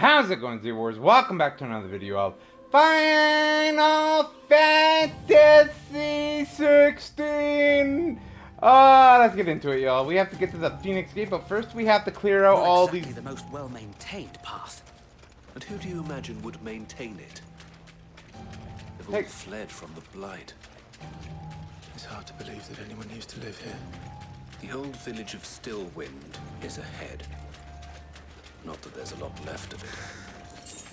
How's it going, Z-Wars? Welcome back to another video of Final Fantasy 16! Let's get into it, y'all. We have to get to the Phoenix Gate, but first we have to clear out all these... the most well-maintained path. And who do you imagine would maintain it? They've all fled from the Blight. It's hard to believe that anyone used to live here. The old village of Stillwind is ahead. Not that there's a lot left of it.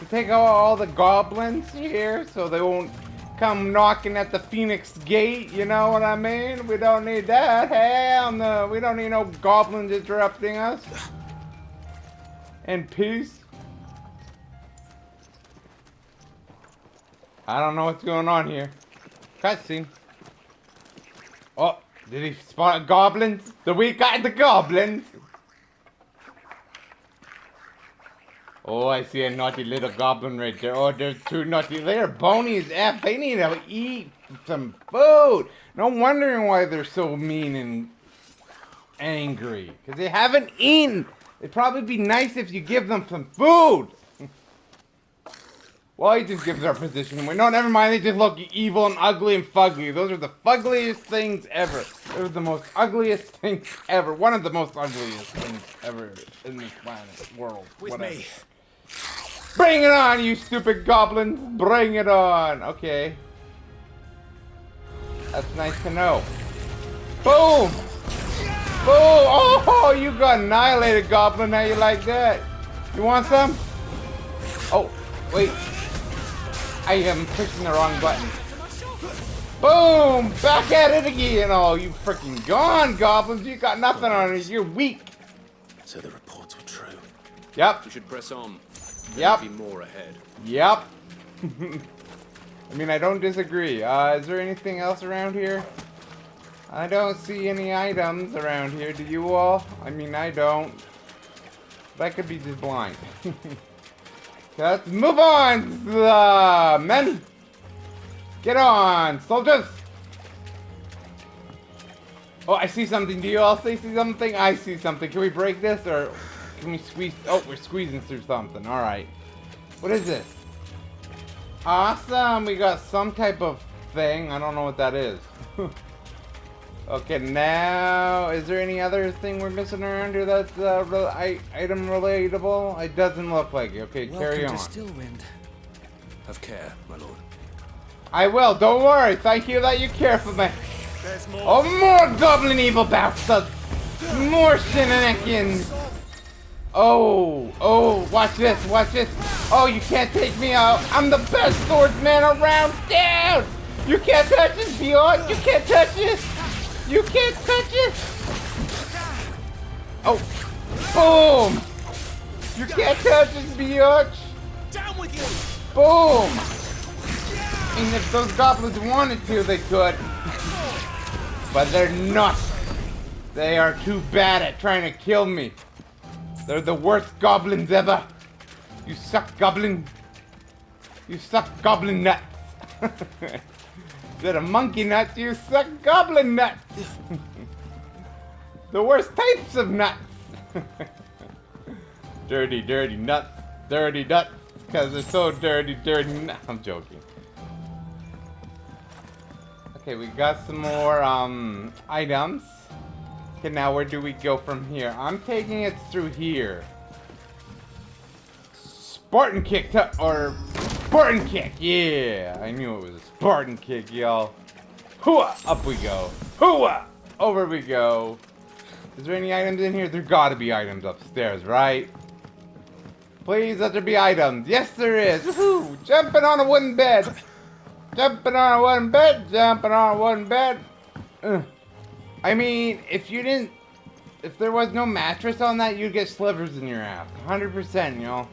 We take out all the goblins here so they won't come knocking at the Phoenix Gate, you know what I mean? We don't need that. Hell no, we don't need no goblins interrupting us. In peace. I don't know what's going on here. Cutscene. Oh, did he spot goblins? Did we got the goblins? Oh, I see a naughty little goblin right there. Oh, there's two naughty. They're bony as F. They need to eat some food. No wondering why they're so mean and angry. Because they haven't eaten. It'd probably be nice if you give them some food. Well, he just gives our position away. No, never mind. They just look evil and ugly and fugly. Those are the fugliest things ever. Those are the most ugliest things ever. One of the most ugliest things ever in this planet, world, with whatever. Me. Bring it on, you stupid goblins! Bring it on! Okay. That's nice to know. Boom! Boom! Oh, you got annihilated, goblin. Now you like that. You want some? Oh, wait. I am pushing the wrong button. Boom! Back at it again. Oh, you freaking gone, goblins. You got nothing on it. You're weak. So the reports were true. Yep. We should press on. Yep. Be more ahead. Yep. I mean, I don't disagree. Is there anything else around here? I don't see any items around here. Do you all? I mean, I don't. That could be just blind. Let's move on, men. Get on, soldiers. Oh, I see something. Do you all see something? I see something. Can we break this, or can we squeeze? Oh, we're squeezing through something. All right. What is this? Awesome. We got some type of thing. I don't know what that is. Okay, now is there any other thing we're missing around here that's item relatable? It doesn't look like it. Okay, carry on. Stillwind. Have care, my lord. I will. Don't worry. Thank you that you care for me. More. Oh, more goblin evil bastards! More shenanigans! Oh, watch this, watch this! Oh, you can't take me out! I'm the best swordsman around town! You can't touch this, Beyond! You can't touch this! You can't touch this! Oh! Boom! You can't touch this, Beyond! Down with you! Boom! And if those goblins wanted to, they could. But they're not. They are too bad at trying to kill me. They're the worst goblins ever. You suck, goblin. You suck, goblin nuts. Instead of monkey nuts, you suck, goblin nuts. The worst types of nuts. Dirty, dirty nuts. Dirty nuts. Because they're so dirty, dirty nuts. I'm joking. Okay, we got some more items. Okay, now where do we go from here? I'm taking it through here. Spartan kick, or Spartan kick, yeah! I knew it was a Spartan kick, y'all. Hooah! Up we go. Hooah! Over we go. Is there any items in here? There gotta be items upstairs, right? Please let there be items. Yes, there is. Woohoo! Jumping on a wooden bed. Jumping on one bed, jumping on one bed. I mean, if there was no mattress on that, you'd get slivers in your ass. 100%, y'all.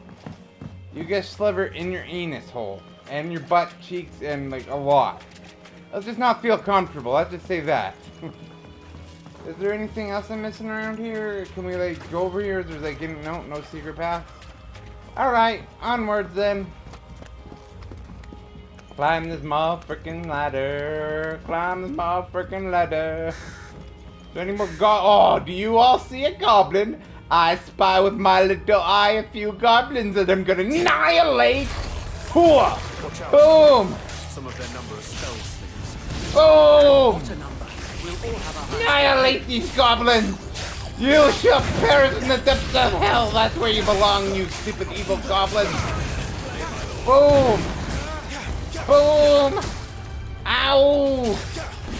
You get sliver in your anus hole and your butt cheeks and like a lot. I'll just not feel comfortable. I'll just say that. Is there anything else I'm missing around here? Can we like go over here? There's like no secret path. All right, onwards then. Climb this motherfucking ladder. Climb this motherfucking ladder. Is there any more? Oh, do you all see a goblin? I spy with my little eye a few goblins that I'm gonna annihilate. Hooah! Boom! Some of their number are spell slings. Boom! Annihilate these goblins! You shall perish in the depths of hell. That's where you belong, you stupid evil goblins. Boom! Boom! Ow!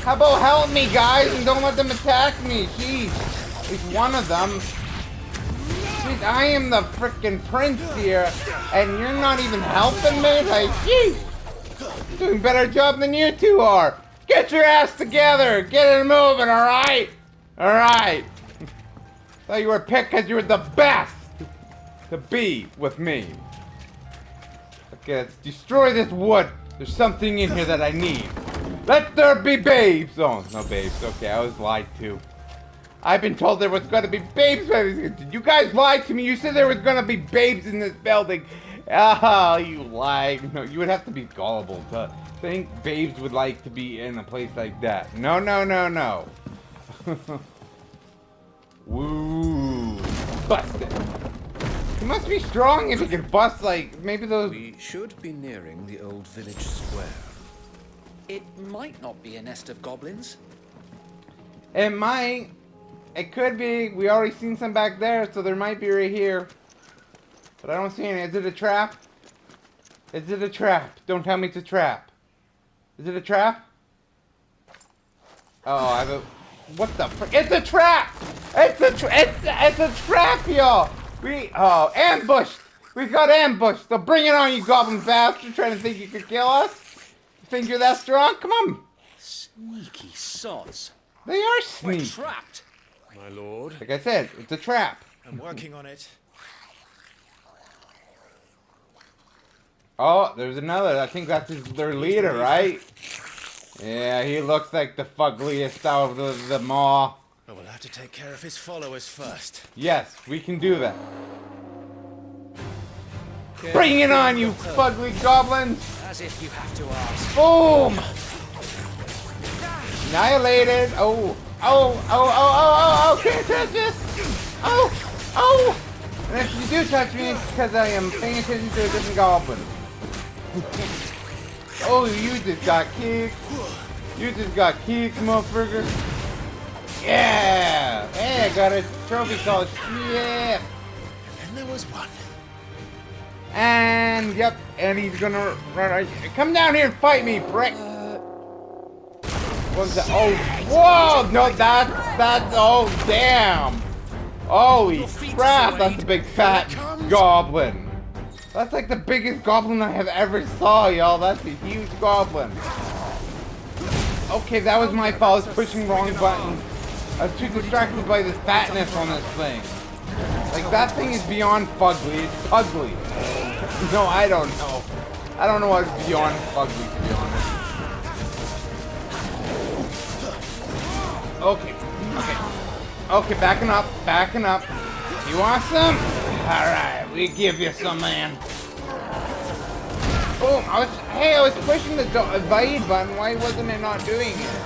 How about help me, guys, and don't let them attack me? Jeez, at least one of them. Jeez, I am the frickin' prince here, and you're not even helping me? Like, jeez! You're doing a better job than you two are! Get your ass together! Get it moving, alright? Alright! Thought you were picked because you were the best to be with me. Okay, let's destroy this wood. There's something in here that I need. Let there be babes! Oh, no babes. Okay, I was lied to. I've been told there was gonna be babes. Did you guys lie to me? You said there was gonna be babes in this building. Ah, oh, you lied. No, you would have to be gullible to think babes would like to be in a place like that. No, no, no, no. Woo. Bust it. You must be strong if you can bust, like, maybe those... We should be nearing the old village square. It might not be a nest of goblins. It might. It could be. We already seen some back there, so there might be right here. But I don't see any. Is it a trap? Is it a trap? Don't tell me it's a trap. Is it a trap? Oh, I have a... What the frick? It's a trap! It's a trap, y'all! Oh, ambushed! We got ambushed! So bring it on, you goblin bastard! Trying to think you could kill us? You think you're that strong? Come on! Sneaky sots. They are sneaky. We're trapped. My lord. Like I said, it's a trap. I'm working on it. Oh, there's another. I think that's their leader, right? Yeah, he looks like the fuggliest out of them all. But we'll have to take care of his followers first. Yes, we can do that. Okay. Bring it on, you fugly goblins! As if you have to ask. Boom! Annihilated! Oh! Oh, oh, oh, oh, oh, can't touch this! Oh, oh! And if you do touch me, it's because I am paying attention to a different goblin. Oh, you just got kicked. You just got kicked, motherfucker. Yeah! Hey, I got a trophy called yeah! And then there was one. And, yep, and he's gonna run. Come down here and fight me, prick! What was that? Oh, whoa! No, that's, oh, damn! Holy crap, that's a big fat goblin. That's like the biggest goblin I have ever saw, y'all. That's a huge goblin. Okay, that was my fault. I was pushing wrong buttons. I was too distracted by the fatness on this thing. Like, that thing is beyond fugly. It's ugly. No, I don't know. I don't know what's beyond fugly, to be honest. Okay, okay, okay, backing up, backing up. You want some? Alright, we give you some, man. Boom, hey, I was pushing the evade button, why wasn't it not doing it?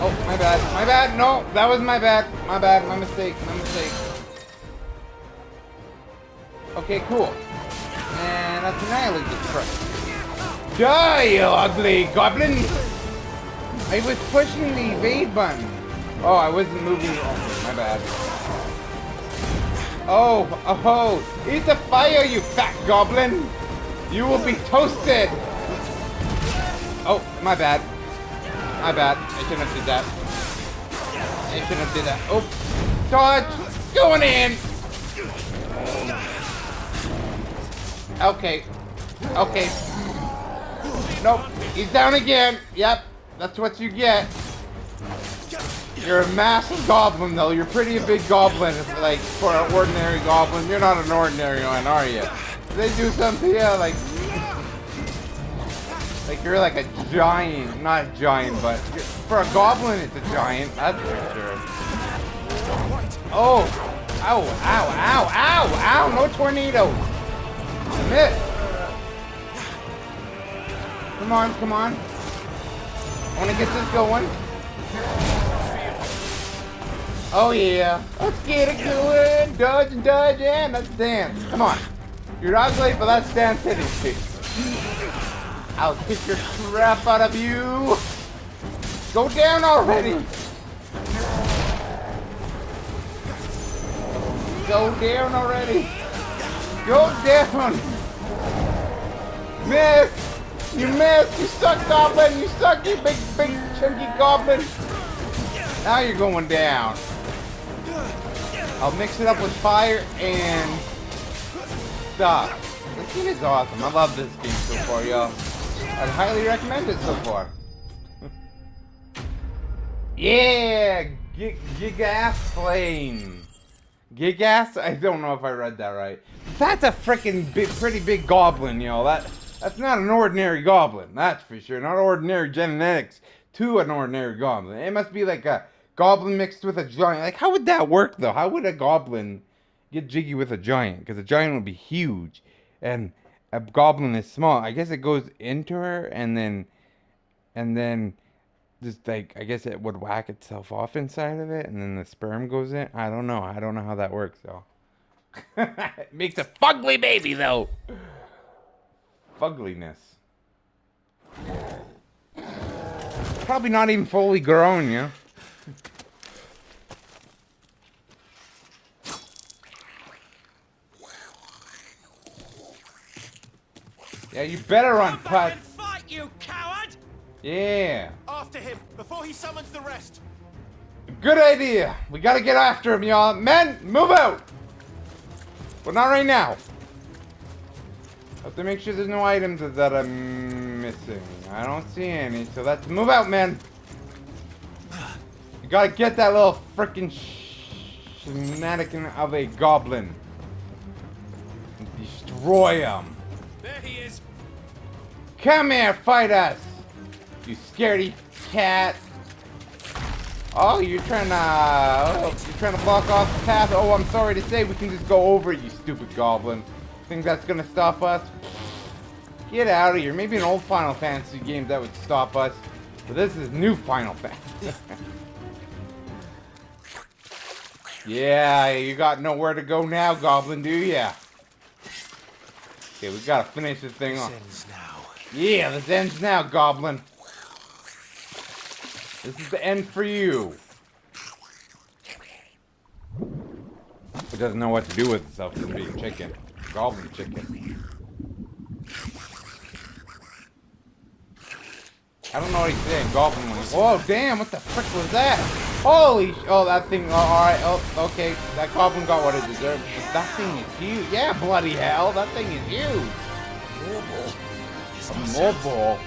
Oh, my bad, no, that was my bad, my mistake, my mistake. Okay, cool. And let's annihilate this truck. Die, you ugly goblin! I was pushing the evade button. Oh, I wasn't moving. Oh, my bad. Oh, oh, eat the fire, you fat goblin. You will be toasted. Oh, my bad. My bad. I shouldn't have did that. I shouldn't have did that. Oh, dodge. Going in. Okay. Okay. Nope. He's down again. Yep. That's what you get. You're a massive goblin, though. You're pretty a big goblin, like, for an ordinary goblin. You're not an ordinary one, are you? They do something, yeah, like... Like, you're like a giant. Not a giant, but... For a goblin, it's a giant. That's for sure. Oh! Ow, ow, ow, ow, ow! No tornadoes! Commit! Come on, come on. I want to get this going. Oh yeah. Let's get it going. Dodge and dodge and let's dance. Come on. You're ugly, but let's dance hitting stick. I'll kick your crap out of you. Go down already. Go down already. Go down. Miss. You missed. You suck, goblin. You suck, you big chunky goblin. Now you're going down. I'll mix it up with fire and stuff. This game is awesome. I love this game so far, y'all. I'd highly recommend it so far. Yeah! Gigas Flame. Gigas? I don't know if I read that right. That's a freaking pretty big goblin, y'all. That's not an ordinary goblin. That's for sure. Not ordinary genetics to an ordinary goblin. It must be like a goblin mixed with a giant. Like, how would that work, though? How would a goblin get jiggy with a giant? Because a giant would be huge. And a goblin is small. I guess it goes into her and then... just like, I guess it would whack itself off inside of it, and then the sperm goes in. I don't know. I don't know how that works, though. It makes a fugly baby, though. Fugliness. Probably not even fully grown, yeah? Yeah, you better run, Putz. Fight, you coward! Yeah. After him before he summons the rest. Good idea. We gotta get after him, y'all. Men, move out. Well, not right now. I have to make sure there's no items that I'm missing. I don't see any, so let's move out, men. You gotta get that little freaking mannequin of a goblin. And destroy him. There he is. Come here, fight us. You scaredy cat! Oh, you're trying to block off the path. Oh, I'm sorry to say, we can just go over it, you stupid goblin. Think that's gonna stop us? Get out of here. Maybe in old Final Fantasy games that would stop us, but this is new Final Fantasy. Yeah, you got nowhere to go now, goblin, do ya? Okay, we gotta finish this thing off. Yeah, this ends now, goblin. This is the end for you. It doesn't know what to do with itself from being chicken. Goblin chicken. I don't know what he's saying. Goblin wings. Oh, damn. What the frick was that? Holy... Oh, that thing... Oh, alright. Oh, okay. That goblin got what it deserved. But that thing is huge. Yeah, bloody hell. That thing is huge. A Morbol.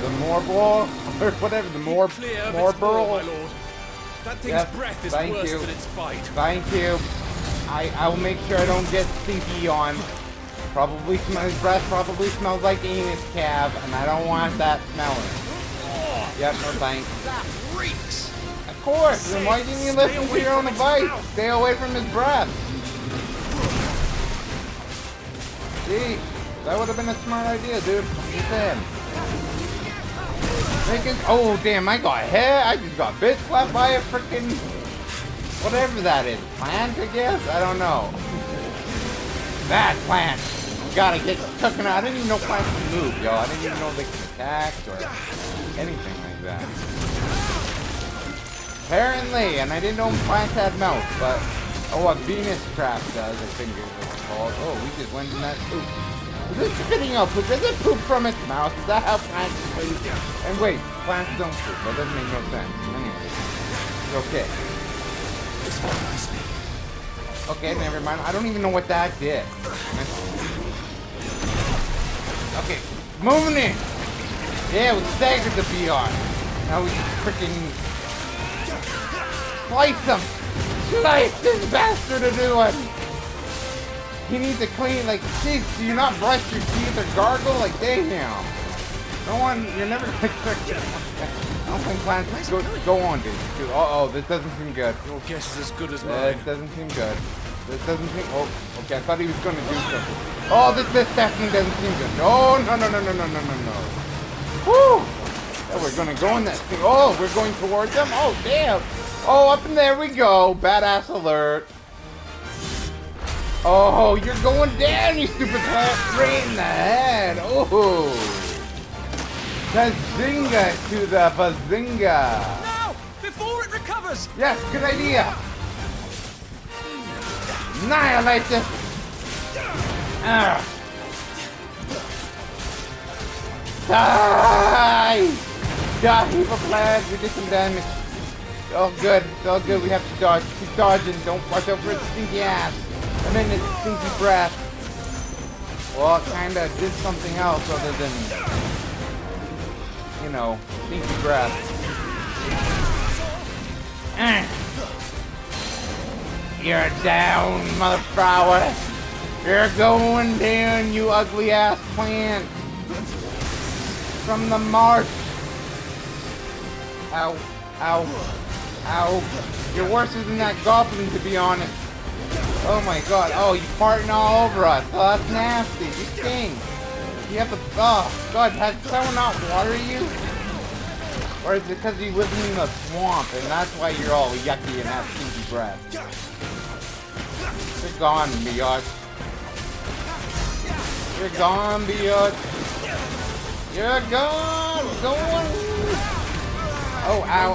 The Morbol, or whatever, the Morbol. That thing's breath is worse than its bite. Thank you. I will make sure I don't get stinky on. Probably his breath probably smells like anus calf, and I don't want that smelling. Oh, yep, no thanks. That reeks. Of course. Then why didn't you listen to your own advice? Stay away from his breath. Gee, that would have been a smart idea, dude. Just saying. Oh damn, I got hair. I just got bitch slapped by a freaking whatever that is. Plant, I guess? I don't know. That plant! Gotta get cooking out. I didn't even know plants could move, yo. I didn't even know they could attack or anything like that. Apparently, and I didn't know plants had mouth, but oh, a Venus trap does, I think is what it's called. Oh, we just went in that poop. Is this spitting out poop? Is it poop from its mouth? Is that how plants poop? And wait, plants don't poop. That doesn't make no sense. Anyway, it's okay. Okay, never mind. I don't even know what that did. Okay, moving in. Yeah, we staggered the BR. Now we just freaking slice him. Slice this bastard to do it. He needs to clean, like, jeez, do you not brush your teeth or gargle? Like, damn. No one, you're never going to click it. I don't think plants go on, dude. Uh-oh, this doesn't seem good. Your guess is as good as mine. This doesn't seem good. This doesn't seem, oh, okay, I thought he was going to do something. Oh, this definitely doesn't seem good. No, no, no, no, no, no, no, no, no. Woo! Oh, we're going to go in that thing. Oh, we're going towards them? Oh, damn. Oh, up in there we go. Badass alert. Oh, you're going down, you stupid plant. Right in the head. Oh. Bazinga to the bazinga. Now, before it recovers. Yes, good idea. Annihilate this. Die! Die, evil plants. We did some damage. Oh, good. It's all good. We have to dodge. Keep dodging. Don't watch out for its stinky ass. And then its stinky breath. Well, it kinda did something else other than, you know, stinky breath. You're down, motherflower. You're going down, you ugly ass plant. From the marsh. Ow. Ow. Ow. You're worse than that goblin, to be honest. Oh my god. Oh, you're farting all over us. Oh, that's nasty. You stink. You have to... Oh, god. Has someone not watered you? Or is it because you live in the swamp, and that's why you're all yucky and have stinky breath? You're gone, biatch. You're gone, biatch. You're gone! Going! Oh, ow, ow, ow,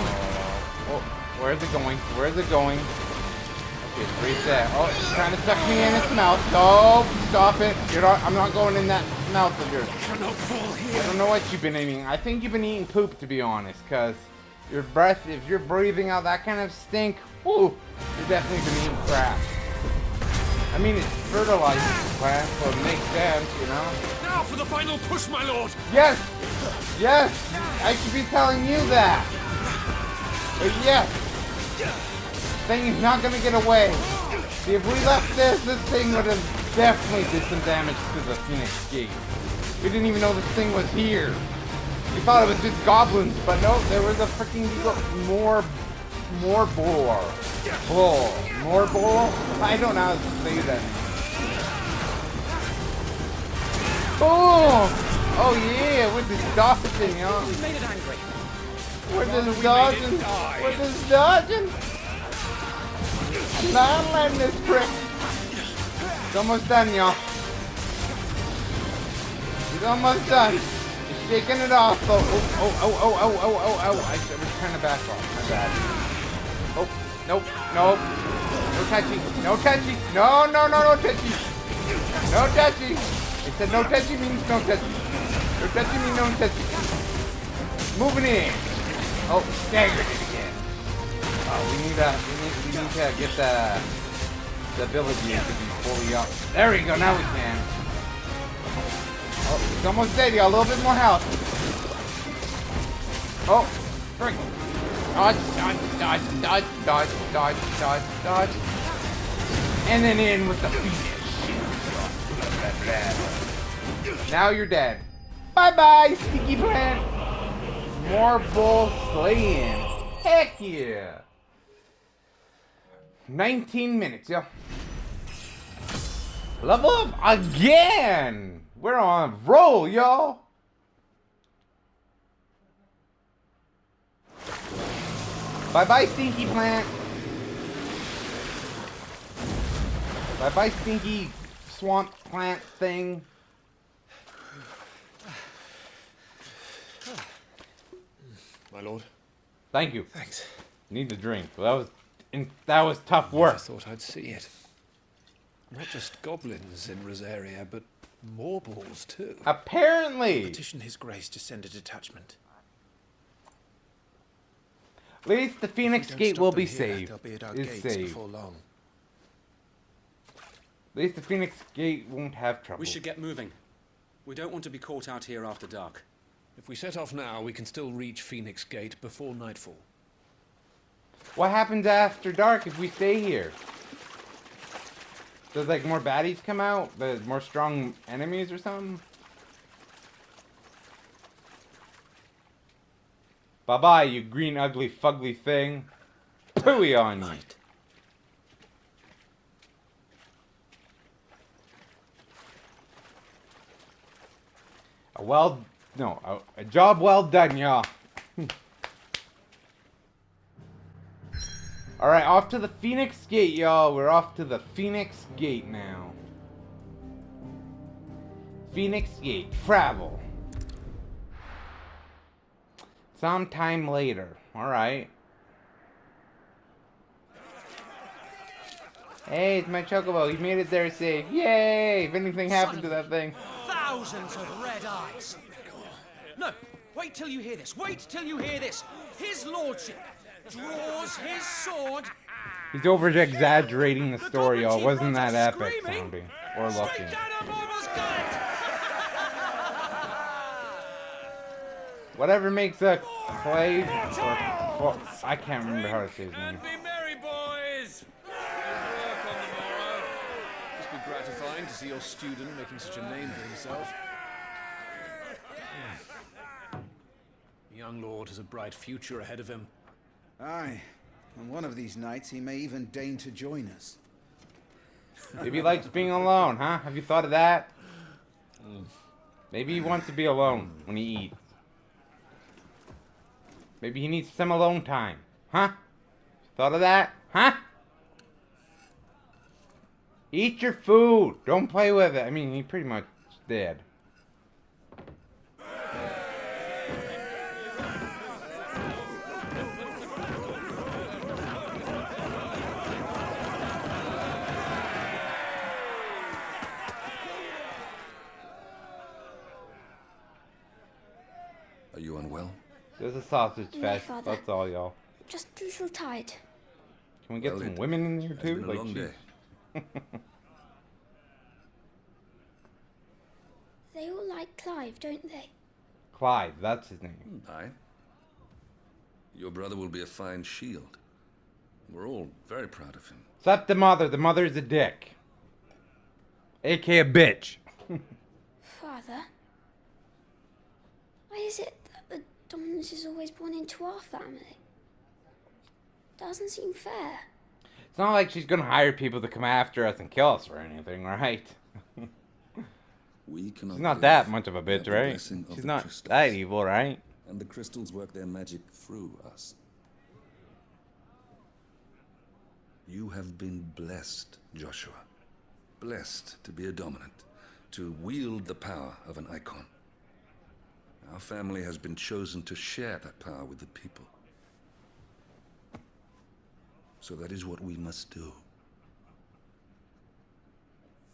ow. Oh, where's it going? Where's it going? Okay, reset. Oh, it's trying to suck me in its mouth. No, stop it. You're not, I'm not going in that mouth of yours. I don't know what you've been eating. I think you've been eating poop, to be honest, because your breath, if you're breathing out that kind of stink, whoo, you're definitely been eating crap. I mean, it's fertilizing the plant, so it makes sense, you know? Now for the final push, my lord! Yes! Yes! I should be telling you that! But yes! Thing is not gonna get away! See, if we left this, this thing would have definitely did some damage to the Phoenix Gate. We didn't even know this thing was here. We thought it was just goblins, but no, there was a freaking Morbol? I don't know how to say that. Oh! Oh yeah, we're just dodging, huh? We made it angry. We're just dodging. We're just dodging. I'm not letting this prick. It's almost done, y'all. It's almost done. He's shaking it off, though. Oh, oh, oh, oh, oh, oh, oh, oh. I was trying to back off. My bad. Oh, nope, nope. No touchy, no touchy. No, no, no, no touchy. No touchy. It said no touchy means no touchy. No touchy means no touchy. Moving in. Oh, staggered it again. Oh, we need to get the ability to be fully up. There we go, now we can. Oh, it's almost dead, y'all. A little bit more health. Oh, frick. Dodge, dodge, dodge, dodge, dodge, dodge, dodge, dodge. And then in with the Phoenix. Now you're dead. Bye-bye, stinky plant. Morbol slaying. Heck yeah. 19 minutes, yo. Level up again. We're on a roll, y'all. Bye-bye, stinky plant. Bye-bye, stinky swamp plant thing. My lord. Thank you. Thanks. Need a drink. Well, that was tough work. I thought I'd see it. Not just goblins in Rosaria, but Morbles too. Apparently. Petition His Grace to send a detachment. At least the Phoenix Gate will be saved. It's saved. At least the Phoenix Gate won't have trouble. We should get moving. We don't want to be caught out here after dark. If we set off now, we can still reach Phoenix Gate before nightfall. What happens after dark if we stay here? Does like more baddies come out? There's more strong enemies or something? Bye bye, you green, ugly, fugly thing. Pooey on you. A job well done, y'all. Alright, off to the Phoenix Gate, y'all. We're off to the Phoenix Gate now. Phoenix Gate. Travel. Sometime later. Alright. Hey, it's my Chocobo. He made it there safe. Yay! If anything happened to that thing. Thousands of red eyes. No, wait till you hear this. Wait till you hear this. His lordship draws his sword. He's over exaggerating the story, y'all. Wasn't that epic sounding? Or lucky. Whatever makes a Clay. Or, I can't remember how to say his name. Gratifying to see your student making such a name for himself. The young lord has a bright future ahead of him. Aye, and one of these nights he may even deign to join us. Maybe he likes being alone, huh? Have you thought of that? Maybe he wants to be alone when he eats. Maybe he needs some alone time, huh? Thought of that, huh? Eat your food! Don't play with it! I mean, he pretty much did. Are you unwell? There's a sausage fest. No, that's all, y'all. Just a little tired. Can we get some women in here too? Like, long day. They all like Clive, don't they? Clive, that's his name. Aye. Your brother will be a fine shield. We're all very proud of him. Except the mother. The mother's a dick. A.k.a. a bitch. Father? Why is it that the dominance is always born into our family? It doesn't seem fair. It's not like she's gonna hire people to come after us and kill us or anything, right? She's not that much of a bitch, right? She's not that evil, right? And the crystals work their magic through us. You have been blessed, Joshua. Blessed to be a dominant, to wield the power of an icon. Our family has been chosen to share that power with the people. So that is what we must do.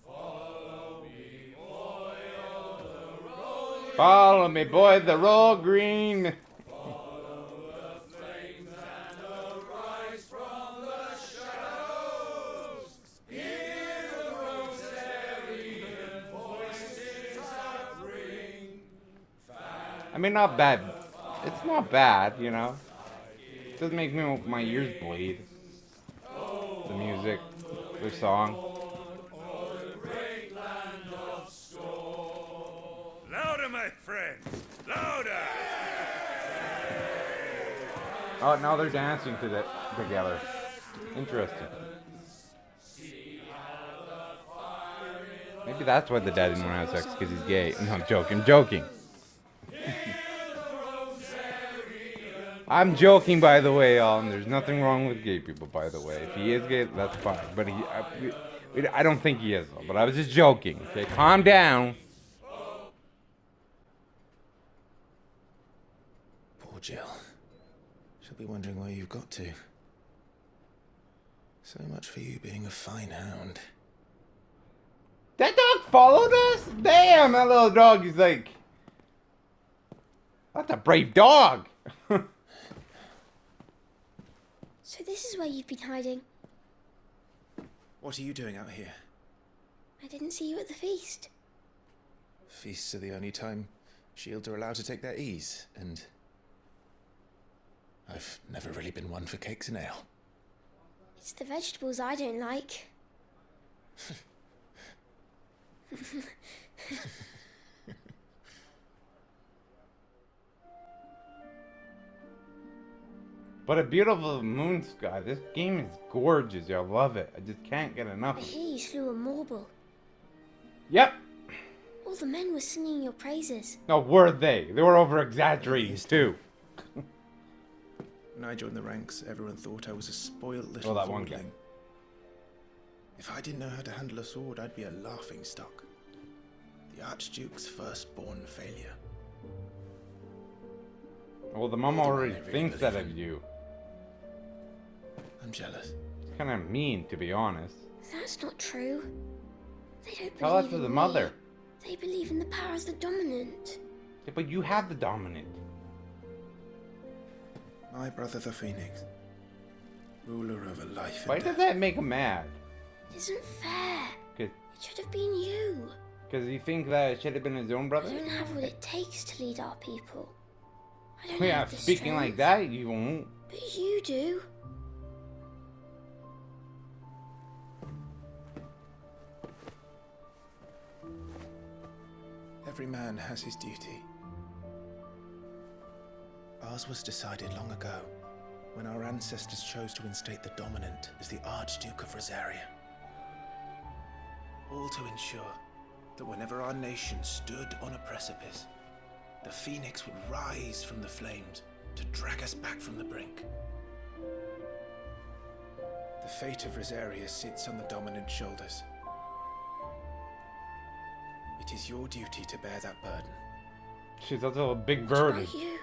Follow me, boy of the roll green. Follow me, boy, the roll green. Follow the flames and arise from the shadows. Hear the Rosarian voices that ring. I mean, not bad. It's not bad, you know. It doesn't make me my ears bleed. The music, the song. Louder, my friends! Louder! Oh, now they're dancing to that together. Interesting. Maybe that's why the dad didn't want to have sex, because he's gay. No, I'm joking. I'm joking. I'm joking, by the way, y'all, and there's nothing wrong with gay people, by the way. If he is gay, that's fine, but I don't think he is, though, but I was just joking. Okay, calm down. Poor Jill. She'll be wondering where you've got to. So much for you being a fine hound. That dog followed us? Damn, that little dog is like... That's a brave dog. So this is where you've been hiding. What are you doing out here? I didn't see you at the feast. Feasts are the only time shields are allowed to take their ease, and I've never really been one for cakes and ale. It's the vegetables I don't like. But a beautiful moon sky. This game is gorgeous. I love it. I just can't get enough. I hear you slew a Morbol. Yep. All the men were singing your praises. No, were they? They were over exaggerating too. When I joined the ranks, everyone thought I was a spoiled little thing. If I didn't know how to handle a sword, I'd be a laughing stock. The Archduke's firstborn failure. Well, the mom already thinks that of you. I'm jealous. It's kind of mean, to be honest. That's not true. They don't tell that to the mother. They believe in the power as the dominant. Yeah, but you have the dominant. My brother, the Phoenix, ruler over life. Why did that make him mad? It isn't fair. It should have been you. Because you think that it should have been his own brother? I don't have what it takes to lead our people. I don't have the strength. Speaking like that, you won't. But you do. Every man has his duty. Ours was decided long ago, when our ancestors chose to instate the dominant as the Archduke of Rosaria. All to ensure that whenever our nation stood on a precipice, the Phoenix would rise from the flames to drag us back from the brink. The fate of Rosaria sits on the dominant shoulders. It is your duty to bear that burden. She's also a big burden. What about you?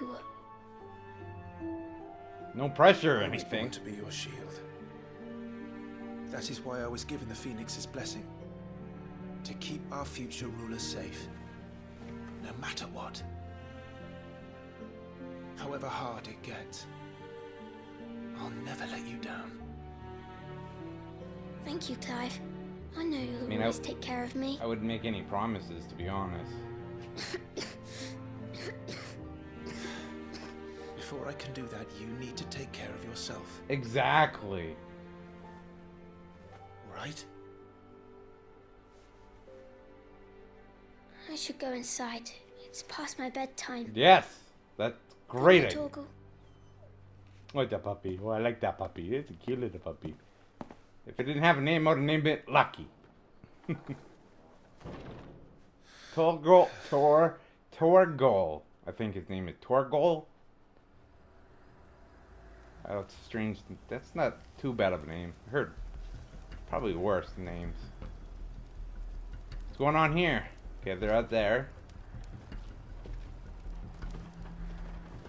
No pressure or anything. I was born to be your shield. That is why I was given the Phoenix's blessing. To keep our future rulers safe. No matter what. However hard it gets. I'll never let you down. Thank you, Clive. I know you'll always take care of me. I wouldn't make any promises, to be honest. Before I can do that, you need to take care of yourself. Exactly. Right? I should go inside. It's past my bedtime. Yes, that's great. Torgol. Like that puppy. Oh, I like that puppy. It's a cute little puppy. If it didn't have a name, I would have named it Lucky. Torgol. Torgol. I think his name is Torgol. Oh, it's strange. That's not too bad of a name. I heard probably worse names. What's going on here? Okay, they're out there.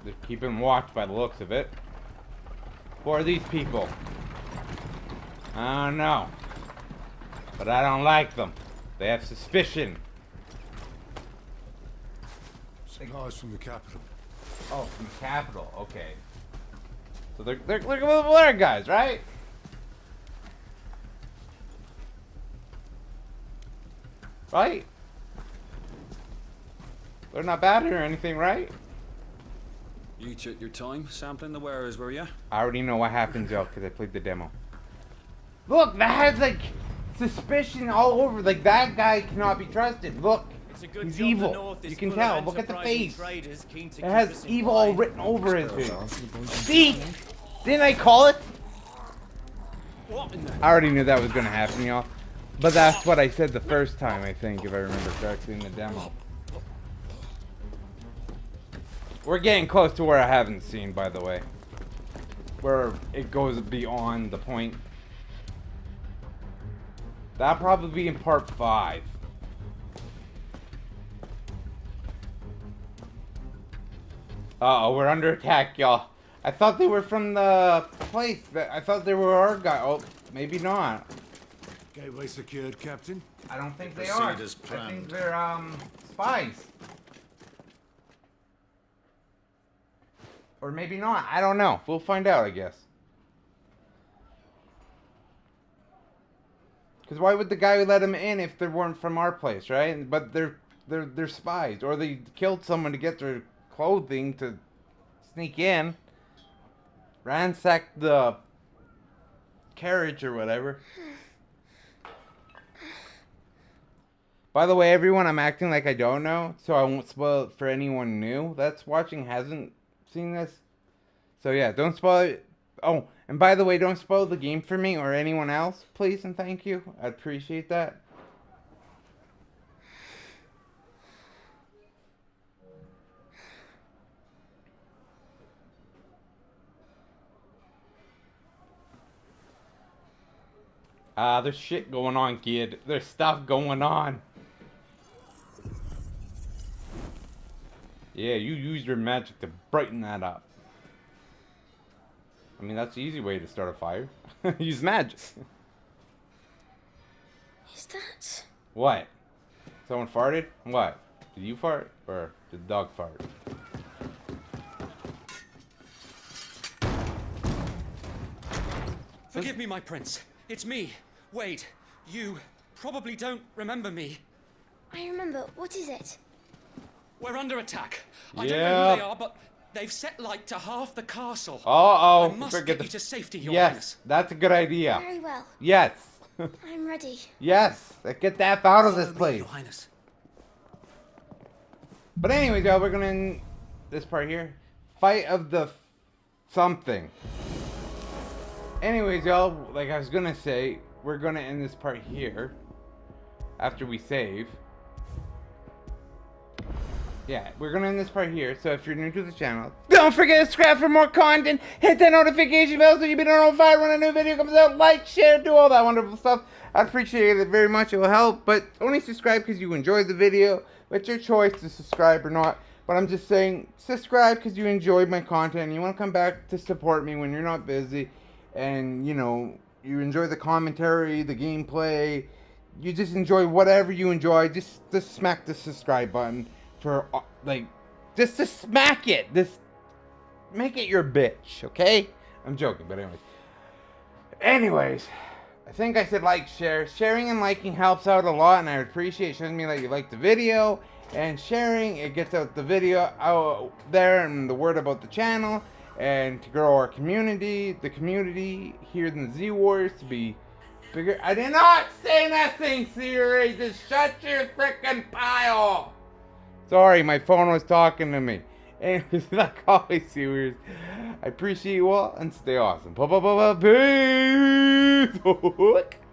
They're keeping watch by the looks of it. Who are these people? I don't know. But I don't like them. They have suspicion. Supplies from the capital. Oh, from the capital. Okay. So they're blur guys, right? Right? They're not bad or anything, right? You took your time sampling the wares, were you? I already know what happened, Joe, because I played the demo. Look, that has like suspicion all over. Like that guy cannot be trusted. Look, he's evil. You can tell. Look at the face. It has evil all written over his face. See? Didn't I call it? I already knew that was gonna happen, y'all. But that's what I said the first time, I think, if I remember correctly in the demo. We're getting close to where I haven't seen, by the way. Where it goes beyond the point. That'll probably be in part 5. Uh oh, we're under attack, y'all. I thought they were from the place. I thought they were our guy. Oh, maybe not. Gateway secured, Captain. I don't think they are. I think they're spies. Or maybe not. I don't know. We'll find out, I guess. Because why would the guy who let him in if they weren't from our place, right? But they're spies, or they killed someone to get their clothing to sneak in, ransack the carriage or whatever. By the way, everyone, I'm acting like I don't know, so I won't spoil it for anyone new that's watching, hasn't seen this. So yeah, don't spoil it. Oh, and by the way, don't spoil the game for me or anyone else, please and thank you. I'd appreciate that. There's shit going on, kid. There's stuff going on. Yeah, you used your magic to brighten that up. I mean, that's the easy way to start a fire. Use magic. Is that? What? Someone farted? What? Did you fart? Or did the dog fart? Forgive me, my prince. It's me, Wade. You probably don't remember me. I remember. What is it? We're under attack. Yeah. I don't know who they are, but they've set light to half the castle. Uh-oh. I must get you to safety, Your Highness. Yes, that's a good idea. Very well. Yes. I'm ready. Yes. Get the F out of this place. Your Highness. But anyway, y'all, we're gonna end this part here. Fight of the something. Anyways, y'all, like I was gonna say, we're gonna end this part here after we save. Yeah, we're gonna end this part here. So if you're new to the channel, don't forget to subscribe for more content. Hit that notification bell so you'll be notified when a new video comes out. Like, share, do all that wonderful stuff. I appreciate it very much. It will help, but only subscribe because you enjoyed the video. It's your choice to subscribe or not. But I'm just saying, subscribe because you enjoyed my content and you want to come back to support me when you're not busy. And, you know, you enjoy the commentary, the gameplay. You just enjoy whatever you enjoy. Just smack the subscribe button. For, like, just to smack it. Just make it your bitch, okay? I'm joking, but anyways. Anyways, I think I said like, share. Sharing and liking helps out a lot, and I appreciate it. Shows me that you like the video. And sharing, it gets out the video out there and the word about the channel. And to grow our community, the community here in the Z-Wars to be bigger. I did not say nothing, Siri. Just shut your frickin' pile. Sorry, my phone was talking to me. Anyways, like always, Siri, I appreciate you all and stay awesome. Peace.